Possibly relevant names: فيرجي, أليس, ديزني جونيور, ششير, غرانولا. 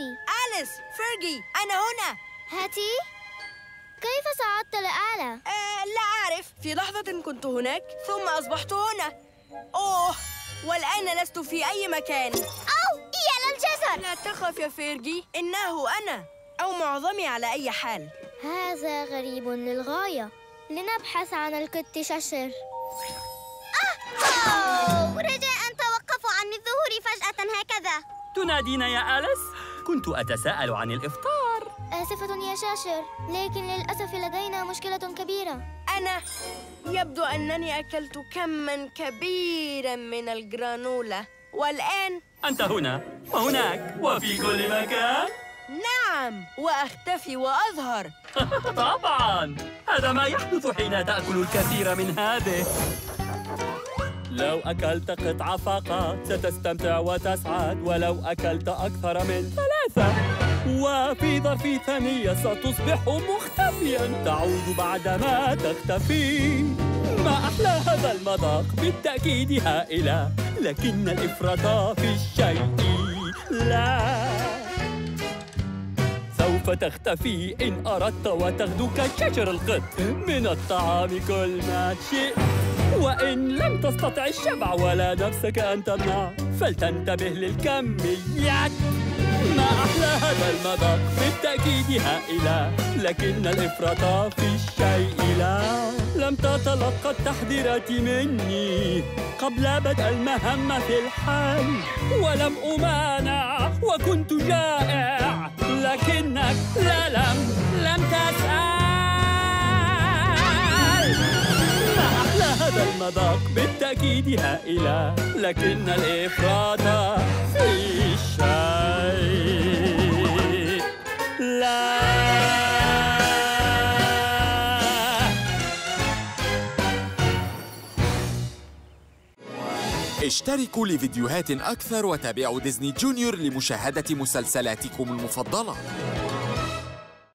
أختي. أليس، فيرجي، أنا هنا. هاتي؟ كيف صعدت لأعلى؟ لا أعرف. في لحظة كنت هناك، ثم أصبحت هنا. أوه، والآن لست في أي مكان. أو، يا للجزر! لا تخف يا فيرجي، إنه أنا، أو معظمي على أي حال. هذا غريب للغاية. لنبحث عن القط ششير. رجاءً توقفوا عن الظهور فجأة هكذا. تنادين يا أليس؟ كنت أتساءل عن الإفطار. آسفة يا ششير، لكن للأسف لدينا مشكلة كبيرة. أنا يبدو أنني أكلت كماً كبيراً من الغرانولا، والآن أنت هنا وهناك وفي كل مكان. نعم، وأختفي وأظهر. طبعاً، هذا ما يحدث حين تأكل الكثير من هذه. لو أكلت قطعة فقط ستستمتع وتسعد، ولو أكلت أكثر من 3 وفي ظرف ثانية ستصبح مختفياً، تعود بعدما تختفي. ما أحلى هذا المذاق، بالتأكيد هائلة، لكن الإفراط في الشيء لا. سوف تختفي إن أردت، وتغدوك شجر القط من الطعام كل ما شئت. وإن لم تستطع الشبع ولا نفسك أن تمنع، فلتنتبه للكميات. ما أحلى هذا المذاق، بالتأكيد هائلة، لكن الإفراط في الشيء لا. لم تتلقى التحذيرات مني قبل بدء المهمة في الحل، ولم أمانع وكنت جائع، لكنك لم تسأل. هذا المذاق، بالتأكيد هائلة، لكن الإفراط في الشيء لا. اشتركوا لفيديوهات أكثر وتابعوا ديزني جونيور لمشاهدة مسلسلاتكم المفضلة.